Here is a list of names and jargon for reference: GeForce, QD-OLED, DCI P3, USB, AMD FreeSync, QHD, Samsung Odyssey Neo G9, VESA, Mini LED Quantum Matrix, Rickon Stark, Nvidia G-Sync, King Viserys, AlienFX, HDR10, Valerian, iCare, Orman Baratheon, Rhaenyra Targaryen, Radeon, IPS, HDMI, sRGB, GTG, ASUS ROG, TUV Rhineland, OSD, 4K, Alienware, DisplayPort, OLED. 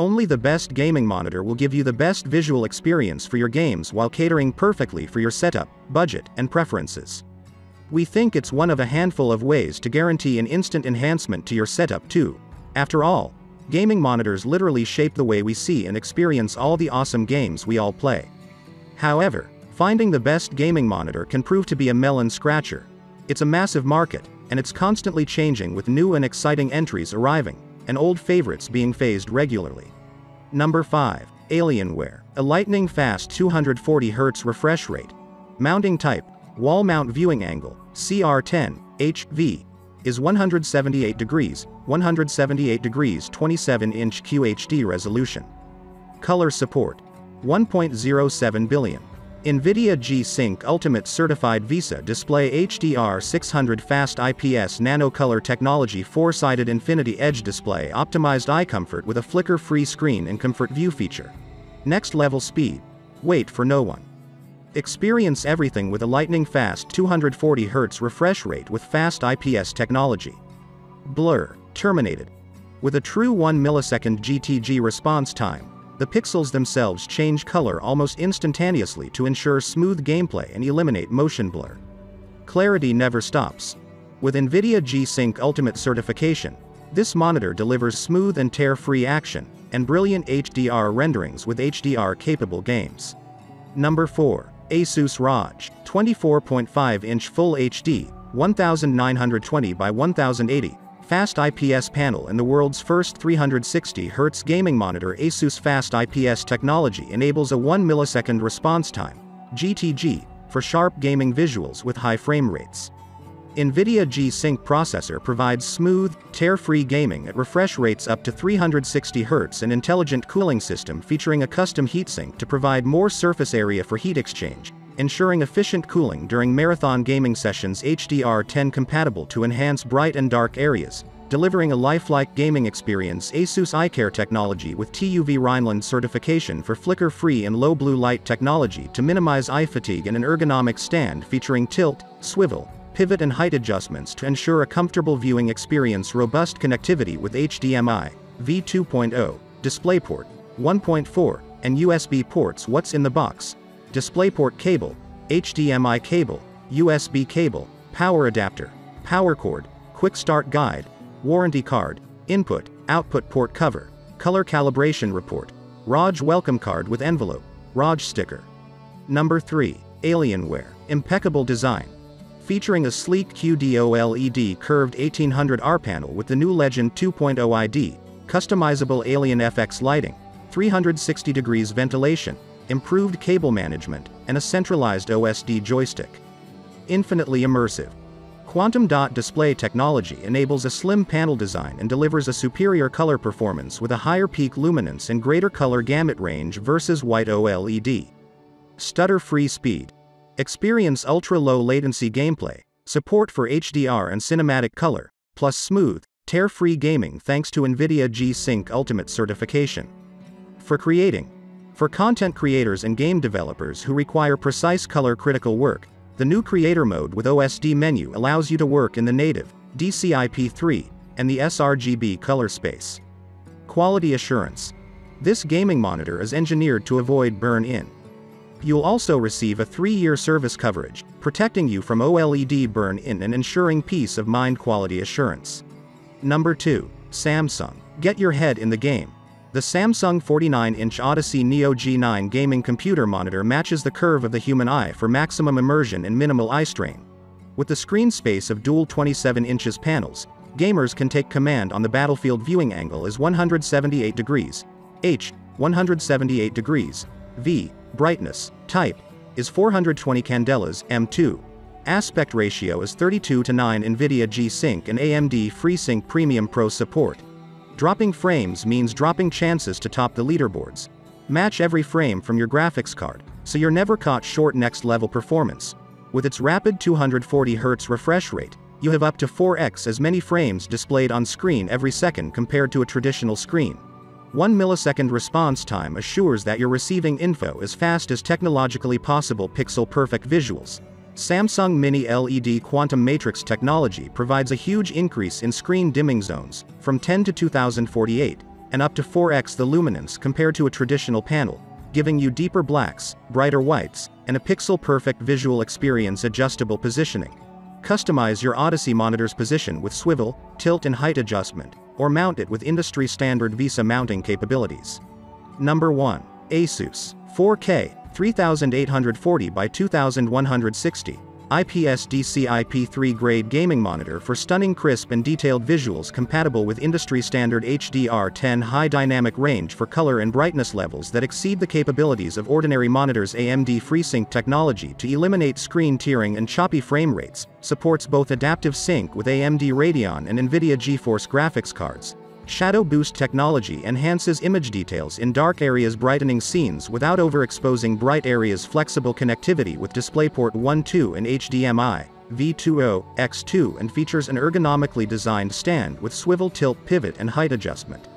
Only the best gaming monitor will give you the best visual experience for your games while catering perfectly for your setup, budget, and preferences. We think it's one of a handful of ways to guarantee an instant enhancement to your setup too. After all, gaming monitors literally shape the way we see and experience all the awesome games we all play. However, finding the best gaming monitor can prove to be a melon scratcher. It's a massive market, and it's constantly changing with new and exciting entries arriving, and old favorites being phased regularly. Number 5. Alienware. A lightning-fast 240Hz refresh rate. Mounting type, wall mount viewing angle, CR10, HV, is 178 degrees, 27-inch QHD resolution. Color support, 1.07 billion. Nvidia G-Sync Ultimate Certified VESA Display HDR600 Fast IPS Nano Color Technology 4-sided Infinity Edge Display Optimized Eye Comfort with a flicker-free screen and comfort view feature. Next level speed. Wait for no one. Experience everything with a lightning-fast 240Hz refresh rate with fast IPS technology. Blur, terminated. With a true 1 millisecond GTG response time, the pixels themselves change color almost instantaneously to ensure smooth gameplay and eliminate motion blur. Clarity never stops. With Nvidia G-Sync Ultimate certification, this monitor delivers smooth and tear-free action, and brilliant HDR renderings with HDR-capable games. Number 4. ASUS ROG. 24.5-inch Full HD, 1920 by 1080. Fast IPS panel and the world's first 360Hz gaming monitor. ASUS Fast IPS technology enables a 1 millisecond response time, GTG, for sharp gaming visuals with high frame rates. Nvidia G-Sync processor provides smooth, tear-free gaming at refresh rates up to 360Hz. An intelligent cooling system featuring a custom heatsink to provide more surface area for heat exchange, ensuring efficient cooling during marathon gaming sessions. HDR10 compatible to enhance bright and dark areas, delivering a lifelike gaming experience. ASUS iCare technology with TUV Rhineland certification for flicker-free and low blue light technology to minimize eye fatigue, and an ergonomic stand featuring tilt, swivel, pivot and height adjustments to ensure a comfortable viewing experience. Robust connectivity with HDMI, V2.0, DisplayPort, 1.4, and USB ports. What's in the box? DisplayPort cable, HDMI cable, USB cable, power adapter, power cord, quick start guide, warranty card, input, output port cover, color calibration report, ROG welcome card with envelope, ROG sticker. Number 3. Alienware. Impeccable design. Featuring a sleek QD-OLED curved 1800R panel with the new Legend 2.0 ID, customizable AlienFX lighting, 360 degrees ventilation, improved cable management, and a centralized OSD joystick. Infinitely immersive. Quantum dot display technology enables a slim panel design and delivers a superior color performance with a higher peak luminance and greater color gamut range versus white OLED. Stutter-free speed. Experience ultra-low latency gameplay, support for HDR and cinematic color, plus smooth, tear-free gaming thanks to Nvidia G-Sync Ultimate certification. For content creators and game developers who require precise color-critical work, the new Creator Mode with OSD menu allows you to work in the native, DCI P3, and the sRGB color space. Quality assurance. This gaming monitor is engineered to avoid burn-in. You'll also receive a 3-year service coverage, protecting you from OLED burn-in and ensuring peace of mind. Quality assurance. Number 2. Samsung. Get your head in the game. The Samsung 49-inch Odyssey Neo G9 gaming computer monitor matches the curve of the human eye for maximum immersion and minimal eye strain. With the screen space of dual 27 inches panels, gamers can take command on the battlefield. Viewing angle is 178 degrees, H, 178 degrees, V, brightness, type, is 420 candelas, M2. Aspect ratio is 32:9. Nvidia G-Sync and AMD FreeSync Premium Pro support. Dropping frames means dropping chances to top the leaderboards. Match every frame from your graphics card, so you're never caught short. Next level performance. With its rapid 240Hz refresh rate, you have up to 4x as many frames displayed on screen every second compared to a traditional screen. 1 millisecond response time assures that you're receiving info as fast as technologically possible. Pixel-perfect visuals. Samsung Mini LED Quantum Matrix technology provides a huge increase in screen dimming zones, from 10 to 2048, and up to 4x the luminance compared to a traditional panel, giving you deeper blacks, brighter whites, and a pixel-perfect visual experience. Adjustable positioning. Customize your Odyssey monitor's position with swivel, tilt and height adjustment, or mount it with industry-standard VESA mounting capabilities. Number 1. ASUS 4K 3840 by 2160 IPS DCI P3 grade gaming monitor for stunning crisp and detailed visuals, compatible with industry-standard HDR10 high dynamic range for color and brightness levels that exceed the capabilities of ordinary monitors. AMD FreeSync technology to eliminate screen tearing and choppy frame rates, supports both adaptive sync with AMD Radeon and Nvidia GeForce graphics cards. Shadow Boost technology enhances image details in dark areas, brightening scenes without overexposing bright areas. Flexible connectivity with DisplayPort 1.2 and HDMI, V2.0, X2, and features an ergonomically designed stand with swivel, tilt, pivot and height adjustment.